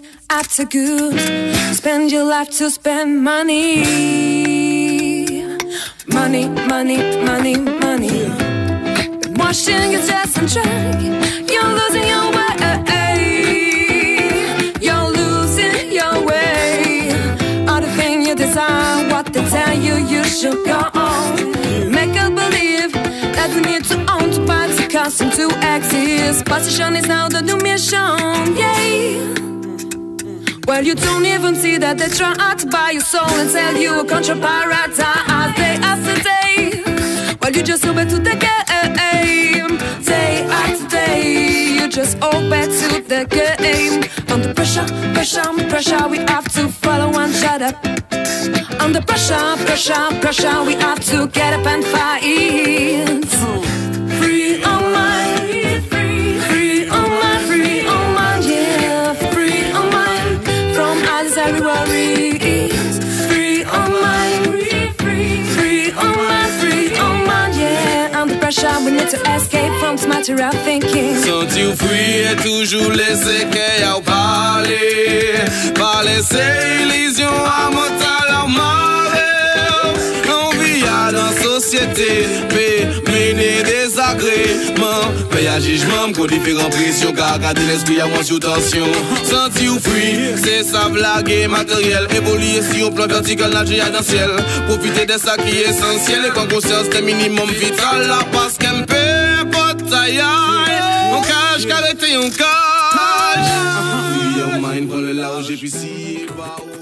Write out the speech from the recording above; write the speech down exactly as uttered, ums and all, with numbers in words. goods after goods. Spend your life to spend money. Money, money, money, money. Been washing your dress and drink. You're losing your way. You're losing your way. All the things you desire, what they tell you, you should go on. Make us believe that we need to own, to buy, to custom, to exist. Position is now the new mission, yeah. Well, you don't even see that they try to buy your soul and sell you a contra paradise day after day. Well, you just obey to the game day after day. You just obey to the game. Under pressure, pressure, pressure, we have to follow and shut up. Under pressure, pressure, pressure, we have to get up and fight. Free our mind, free, free our mind, free our mind, yeah, free our mind from unnecessary worries. Free our mind, free, free, free our mind, free our mind, yeah. Under pressure, we need to escape from this material thinking. Sentir free et toujours laisser qu'elle a parlé, pas laisser illusion à mon talent malheur. On vit dans société, péminé des agrément, paye à jugement, qu'on différent pression, car garder l'esprit à moins sous tension. Senti ou fuit, c'est sa blague matériel, évoluer sur plan vertical, nager dans le ciel, profiter de ça qui est essentiel, et quand conscience c'est minimum vital, là, parce qu'un peu, pote, aïe, on cache, carrette, on cache. Free your mind, prends le large, et puis si, bah,